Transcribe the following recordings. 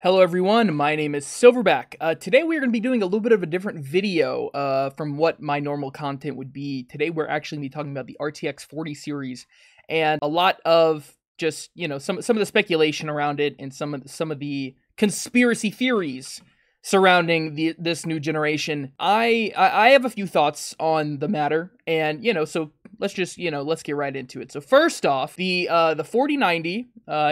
Hello everyone, my name is Silverback. Today we're going to be doing a little bit of a different video from what my normal content would be. Today we're actually going to be talking about the RTX 40 series and a lot of just, you know, some of the speculation around it and some of the conspiracy theories surrounding this new generation. I have a few thoughts on the matter and, you know, so let's just, you know, let's get right into it. So first off, the 4090,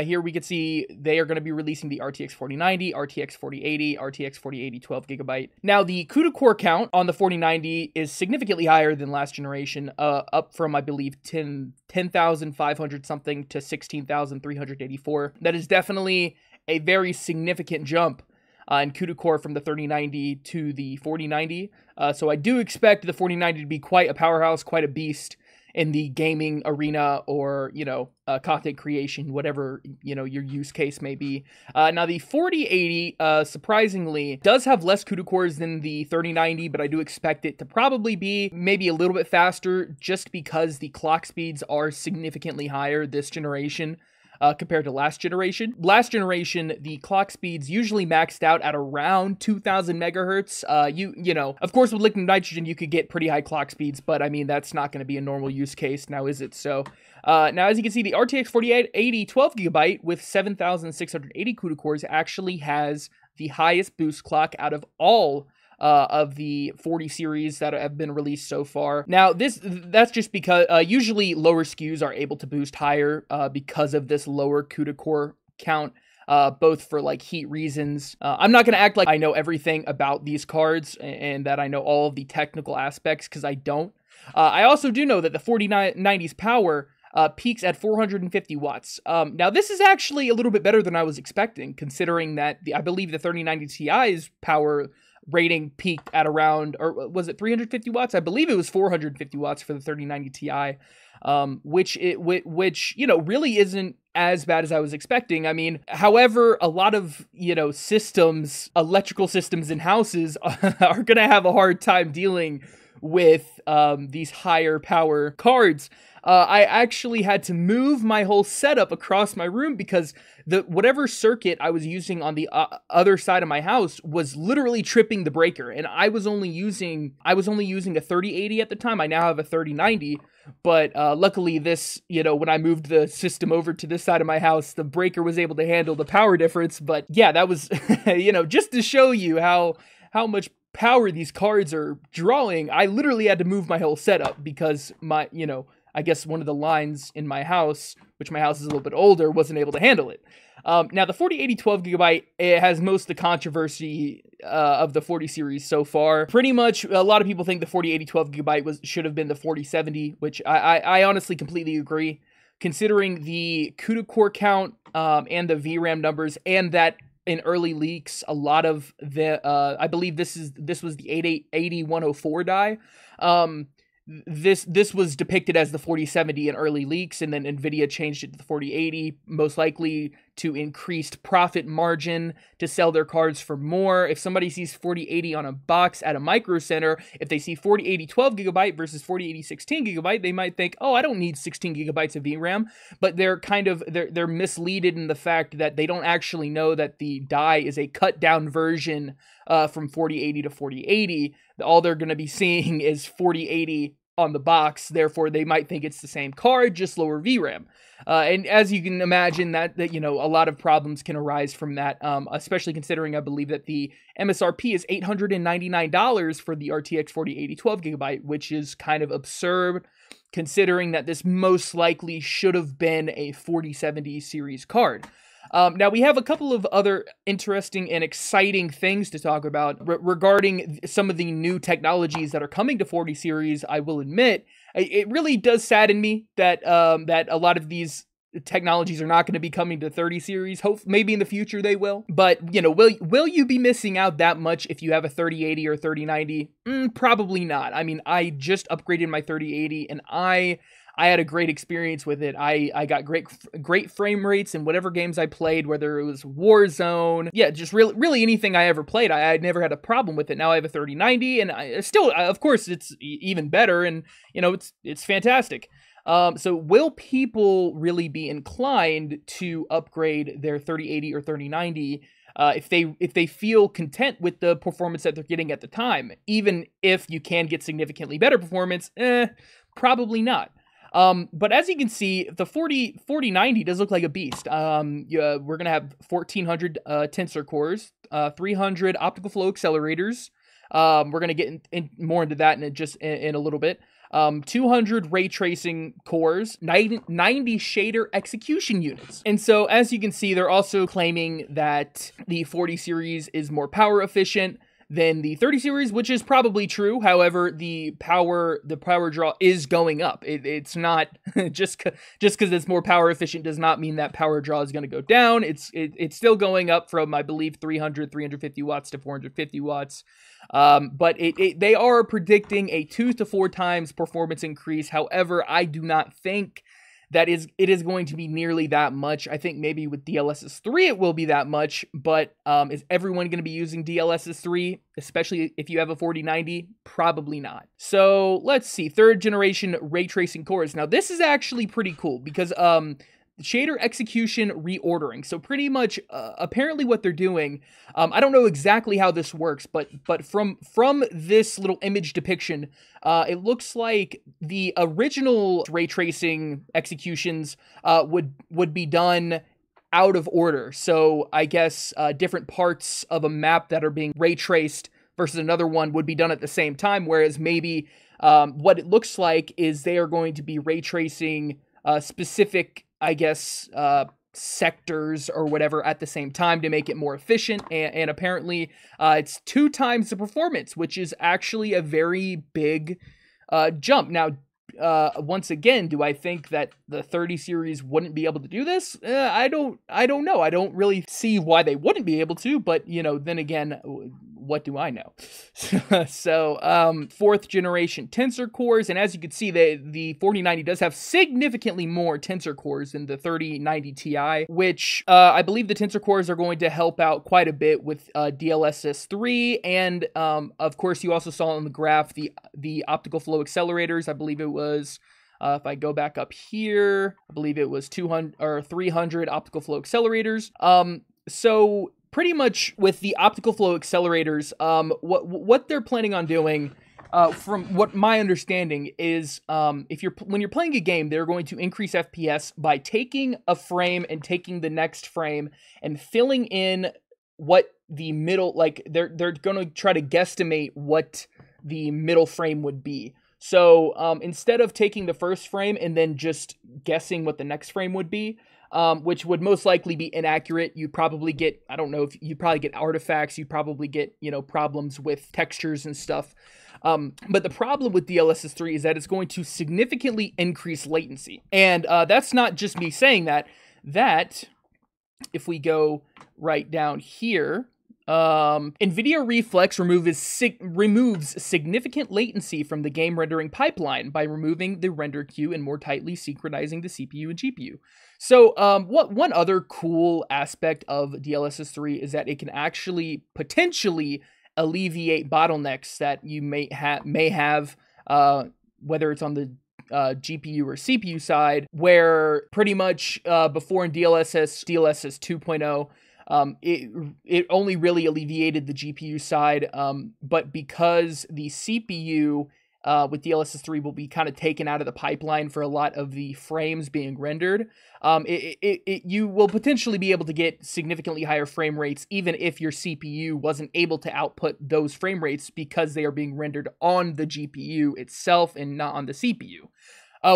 here we can see they are going to be releasing the RTX 4090, RTX 4080, RTX 4080 12GB. Now, the CUDA core count on the 4090 is significantly higher than last generation, up from, I believe, 10,500 something to 16,384. That is definitely a very significant jump in CUDA core from the 3090 to the 4090. So I do expect the 4090 to be quite a powerhouse, quite a beast in the gaming arena or, you know, content creation, whatever, you know, your use case may be. Now, the 4080, surprisingly, does have less CUDA cores than the 3090, but I do expect it to probably be maybe a little bit faster just because the clock speeds are significantly higher this generation compared to last generation. Last generation, the clock speeds usually maxed out at around 2,000 megahertz. You know, of course, with liquid nitrogen, you could get pretty high clock speeds, but I mean, that's not going to be a normal use case now, is it? So now, as you can see, the RTX 4080 12GB with 7,680 CUDA cores actually has the highest boost clock out of all of the 40 series that have been released so far. Now, that's just because usually lower SKUs are able to boost higher because of this lower CUDA core count, both for like heat reasons. I'm not gonna act like I know everything about these cards and that I know all of the technical aspects, because I don't. I also do know that the 4090's power peaks at 450 watts. Now, this is actually a little bit better than I was expecting, considering that I believe the 3090 Ti's power rating peaked at around, or was it 350 watts? I believe it was 450 watts for the 3090 Ti, which, you know, really isn't as bad as I was expecting. I mean, however, a lot of, you know, systems, electrical systems in houses are going to have a hard time dealing with these higher power cards. I actually had to move my whole setup across my room because whatever circuit I was using on the other side of my house was literally tripping the breaker, and I was only using a 3080 at the time. I now have a 3090, but luckily this, you know, when I moved the system over to this side of my house, the breaker was able to handle the power difference. But yeah, that was, you know, just to show you how much power these cards are drawing. I literally had to move my whole setup because my, you know, I guess one of the lines in my house, which my house is a little bit older, wasn't able to handle it. Now, the 4080 12GB, it has most of the controversy of the 40 series so far. Pretty much, a lot of people think the 4080 12GB should have been the 4070, which I honestly completely agree, considering the CUDA core count and the VRAM numbers, and that in early leaks, a lot of the, I believe this was the 8104 die. This was depicted as the 4070 in early leaks, and then Nvidia changed it to the 4080, most likely to increased profit margin to sell their cards for more. If somebody sees 4080 on a box at a Micro Center, if they see 4080 12GB versus 4080 16GB, they might think, oh, I don't need 16GB of VRAM, but they're misleaded in the fact that they don't actually know that the die is a cut down version from 4080 to 4080. All they're going to be seeing is 4080 on the box, therefore they might think it's the same card, just lower VRAM. And as you can imagine, that you know, a lot of problems can arise from that, especially considering I believe that the MSRP is $899 for the RTX 4080 12GB, which is kind of absurd, considering that this most likely should have been a 4070 series card. Now, we have a couple of other interesting and exciting things to talk about regarding some of the new technologies that are coming to 40 series. I will admit, it really does sadden me that that a lot of these technologies are not going to be coming to 30 series. Maybe in the future they will. But, you know, will you be missing out that much if you have a 3080 or 3090? Probably not. I mean, I just upgraded my 3080, and I had a great experience with it. I got great frame rates in whatever games I played, whether it was Warzone. Yeah, just really anything I ever played, I never had a problem with it. Now I have a 3090, and I still, of course, it's even better, and, you know, it's fantastic. So will people really be inclined to upgrade their 3080 or 3090 if they feel content with the performance that they're getting at the time, even if you can get significantly better performance, probably not. But as you can see, the 4090 does look like a beast. We're going to have 1400 Tensor Cores, 300 Optical Flow Accelerators. We're going to get more into that in a little bit. 200 Ray Tracing cores, 90 Shader Execution Units. And so, as you can see, they're also claiming that the 40 series is more power efficient than the 30 series, which is probably true. However, the power draw is going up. It's not just because it's more power efficient does not mean that power draw is going to go down. It's still going up from, I believe, 350 watts to 450 watts. But they are predicting a 2 to 4 times performance increase. However, I do not think that it is going to be nearly that much. I think maybe with DLSS 3 it will be that much, but is everyone going to be using DLSS 3, especially if you have a 4090? Probably not. So let's see, 3rd generation ray tracing cores. Now this is actually pretty cool because shader execution reordering. So pretty much apparently what they're doing, I don't know exactly how this works, but from this little image depiction, it looks like the original ray tracing executions would be done out of order. So I guess different parts of a map that are being ray traced versus another one would be done at the same time, whereas maybe what it looks like is they are going to be ray tracing specific, I guess, sectors or whatever at the same time to make it more efficient. And apparently it's 2 times the performance, which is actually a very big jump. Now, once again, do I think that the 30 series wouldn't be able to do this? I don't know. I don't really see why they wouldn't be able to, but you know, then again, what do I know? So, 4th generation Tensor Cores, and as you can see, the 4090 does have significantly more Tensor Cores than the 3090 Ti, which I believe the Tensor Cores are going to help out quite a bit with DLSS 3, and of course, you also saw on the graph the Optical Flow Accelerators. I believe it was, if I go back up here, I believe it was 200 or 300 Optical Flow Accelerators. So pretty much with the Optical Flow Accelerators, what they're planning on doing, from what my understanding is, when you're playing a game, they're going to increase FPS by taking a frame and taking the next frame and filling in what the middle, like they're going to try to guesstimate what the middle frame would be. So instead of taking the first frame and then just guessing what the next frame would be, which would most likely be inaccurate, you'd probably get, I don't know, if you'd probably get artifacts, you'd probably get, you know, problems with textures and stuff. But the problem with DLSS 3 is that it's going to significantly increase latency. And that's not just me saying that if we go right down here, NVIDIA Reflex removes significant latency from the game rendering pipeline by removing the render queue and more tightly synchronizing the CPU and GPU. So, what one other cool aspect of DLSS 3 is that it can actually potentially alleviate bottlenecks that you may have, whether it's on the GPU or CPU side, where pretty much before in DLSS 2.0. It only really alleviated the GPU side, but because the CPU with DLSS 3 will be kind of taken out of the pipeline for a lot of the frames being rendered, you will potentially be able to get significantly higher frame rates even if your CPU wasn't able to output those frame rates because they are being rendered on the GPU itself and not on the CPU,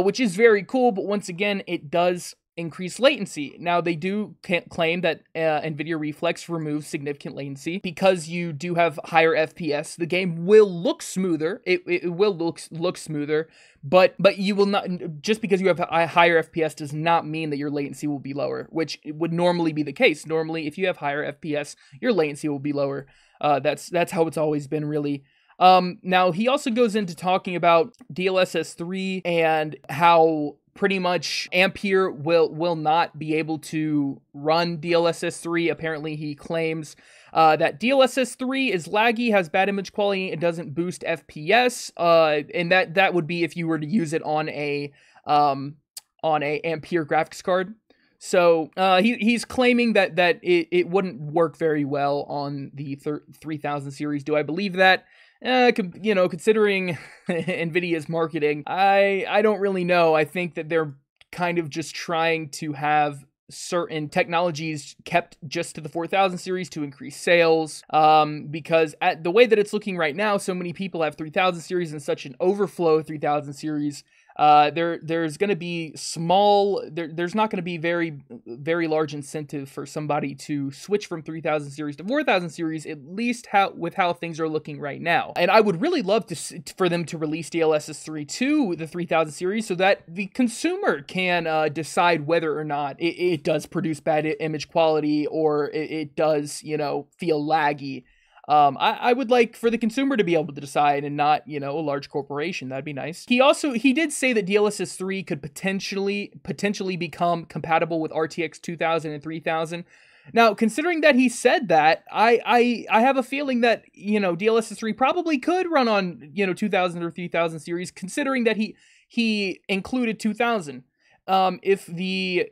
which is very cool, but once again, it does increased latency. Now they do claim that NVIDIA Reflex removes significant latency because you do have higher FPS. The game will look smoother. It will look smoother, but you will not, just because you have a higher FPS does not mean that your latency will be lower, which would normally be the case. Normally, if you have higher FPS, your latency will be lower. That's how it's always been, really. Now he also goes into talking about DLSS 3 and how pretty much Ampere will not be able to run DLSS 3. Apparently, he claims that DLSS 3 is laggy, has bad image quality, and doesn't boost FPS. And that would be if you were to use it on a Ampere graphics card. So he's claiming that it wouldn't work very well on the 3000 series. Do I believe that? You know, considering NVIDIA's marketing, I don't really know. I think that they're kind of just trying to have certain technologies kept just to the 4000 series to increase sales, because at the way that it's looking right now, so many people have 3000 series and such an overflow 3000 series. There's going to be there's not going to be very, very large incentive for somebody to switch from 3000 series to 4000 series, at least with how things are looking right now. And I would really love for them to release DLSS 3 to the 3000 series so that the consumer can decide whether or not it does produce bad image quality or it does, you know, feel laggy. I would like for the consumer to be able to decide and not, you know, a large corporation. That'd be nice. He did say that DLSS 3 could potentially become compatible with RTX 2000 and 3000. Now, considering that he said that, I have a feeling that, you know, DLSS 3 probably could run on, you know, 2000 or 3000 series, considering that he included 2000. If the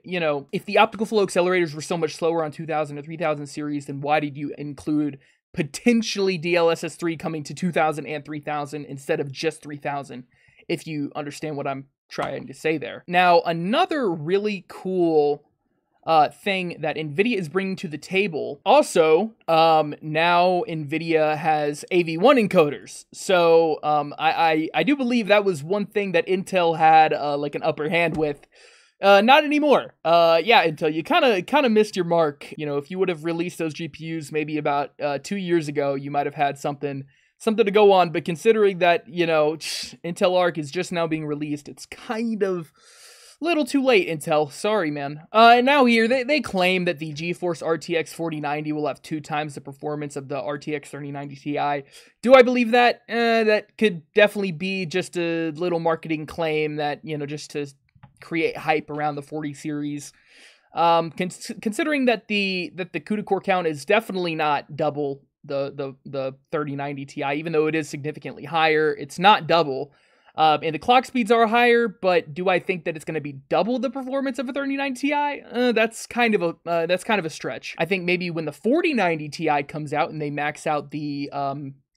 optical flow accelerators were so much slower on 2000 or 3000 series, then why did you include potentially DLSS 3 coming to 2000 and 3000 instead of just 3000, if you understand what I'm trying to say there. Now, another really cool thing that NVIDIA is bringing to the table. Also, now NVIDIA has AV1 encoders. So I do believe that was one thing that Intel had like an upper hand with. Not anymore. Yeah, Intel, you kind of missed your mark. You know, if you would have released those GPUs maybe about 2 years ago, you might have had something to go on. But considering that, you know, Intel Arc is just now being released, it's kind of a little too late, Intel. Sorry, man. And now here, they claim that the GeForce RTX 4090 will have 2 times the performance of the RTX 3090 Ti. Do I believe that? That could definitely be just a little marketing claim that, you know, just to create hype around the 40 series, considering that the CUDA core count is definitely not double the 3090 Ti, even though it is significantly higher. It's not double, and the clock speeds are higher. But do I think that it's going to be double the performance of a 3090 Ti? That's kind of a stretch. I think maybe when the 4090 Ti comes out and they max out the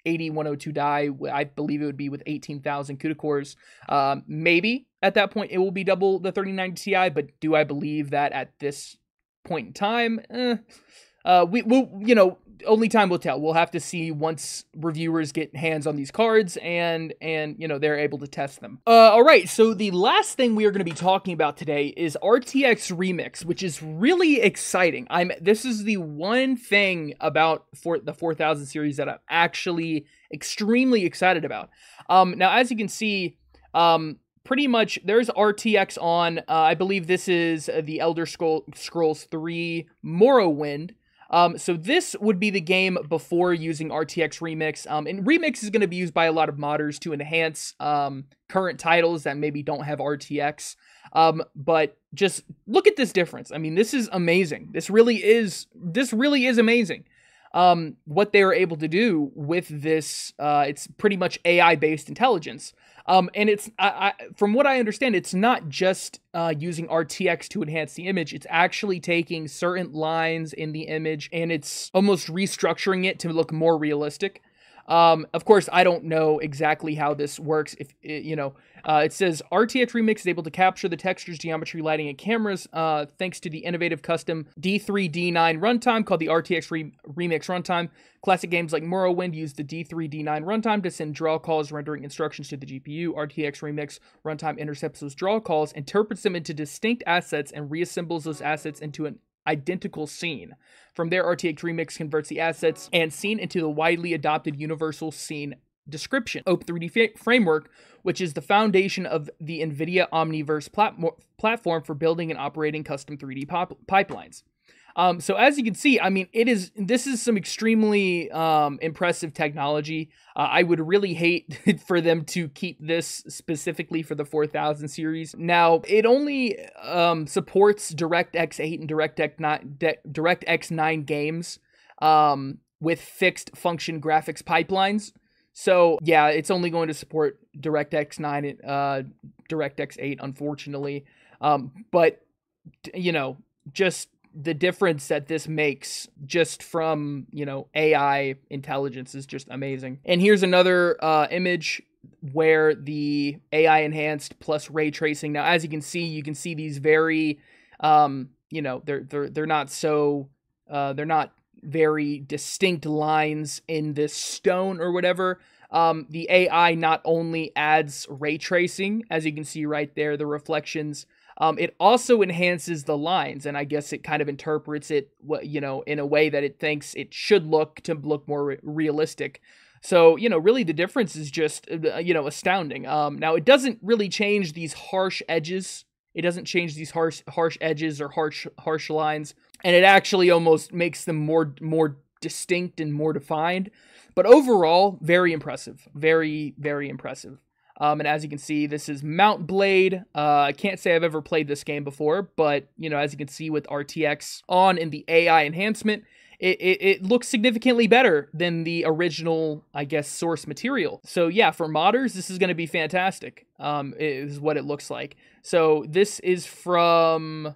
8102 die, I believe it would be with 18,000 CUDA cores. Maybe at that point it will be double the 3090 Ti, but do I believe that at this point in time? You know, only time will tell. We'll have to see once reviewers get hands on these cards and you know, they're able to test them. All right, so the last thing we are going to be talking about today is RTX Remix, which is really exciting. This is the one thing about the 4000 series that I'm actually extremely excited about. Now, as you can see, pretty much there's RTX on. I believe this is the Elder Scrolls III Morrowind. So this would be the game before using RTX Remix, and Remix is going to be used by a lot of modders to enhance current titles that maybe don't have RTX, but just look at this difference. I mean, this is amazing. This really is amazing. What they are able to do with this, it's pretty much AI-based intelligence. And it's, from what I understand, it's not just using RTX to enhance the image. It's actually taking certain lines in the image and it's almost restructuring it to look more realistic. Of course, I don't know exactly how this works. If you know, it says RTX Remix is able to capture the textures, geometry, lighting, and cameras thanks to the innovative custom D3D9 runtime called the RTX Remix runtime. Classic games like Morrowind use the D3D9 runtime to send draw calls, rendering instructions to the GPU. RTX Remix runtime intercepts those draw calls, interprets them into distinct assets, and reassembles those assets into an identical scene. From there, RTX Remix converts the assets and scene into the widely adopted universal scene description, Op3D framework, which is the foundation of the NVIDIA Omniverse platform for building and operating custom 3D pipelines. So as you can see, I mean, this is some extremely impressive technology. I would really hate for them to keep this specifically for the 4000 series. Now, it only supports DirectX 8 and DirectX 9 games with fixed function graphics pipelines. So yeah, it's only going to support DirectX 9 and DirectX 8, unfortunately. But you know, just the difference that this makes just from, you know, AI intelligence is just amazing. And here's another image where the AI enhanced plus ray tracing. Now, as you can see these very, you know, they're not so, they're not very distinct lines in this stone or whatever. The AI not only adds ray tracing, as you can see right there, the reflections, it also enhances the lines, and I guess it kind of interprets it, you know, in a way that it thinks it should look to look more realistic. So, you know, really the difference is just, you know, astounding. Now, it doesn't really change these harsh edges. It doesn't change these harsh edges or harsh lines, and it actually almost makes them more distinct and more defined. But overall, very impressive, very, very impressive. And as you can see, this is Mount Blade. I can't say I've ever played this game before, but, you know, as you can see with RTX on and the AI enhancement, it looks significantly better than the original, I guess, source material. So yeah, for modders, this is going to be fantastic, is what it looks like. So this is from,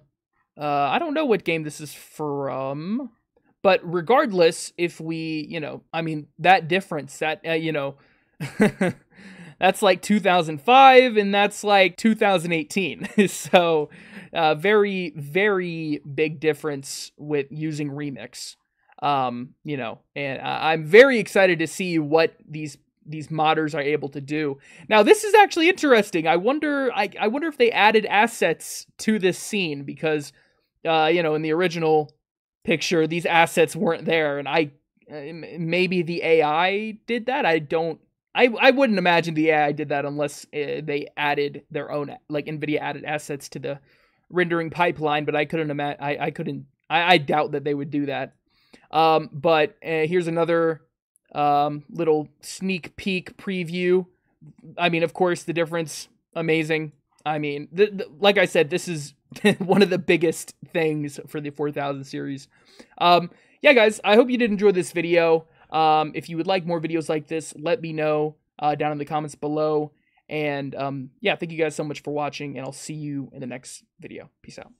I don't know what game this is from, but regardless, if we, you know, I mean, that difference, that, you know, that's like 2005 and that's like 2018. So very, very big difference with using Remix. You know, and I'm very excited to see what these modders are able to do. Now, this is actually interesting. I wonder if they added assets to this scene, because, you know, in the original picture, these assets weren't there. And maybe the AI did that. I wouldn't imagine the AI did that unless they added their own, like NVIDIA added assets to the rendering pipeline. But I couldn't imagine, I doubt that they would do that. But here's another little sneak peek preview. I mean, of course, the difference, amazing. I mean, like I said, this is one of the biggest things for the 4000 series. Yeah, guys, I hope you did enjoy this video. If you would like more videos like this, let me know down in the comments below. And yeah, thank you guys so much for watching, and I'll see you in the next video. Peace out.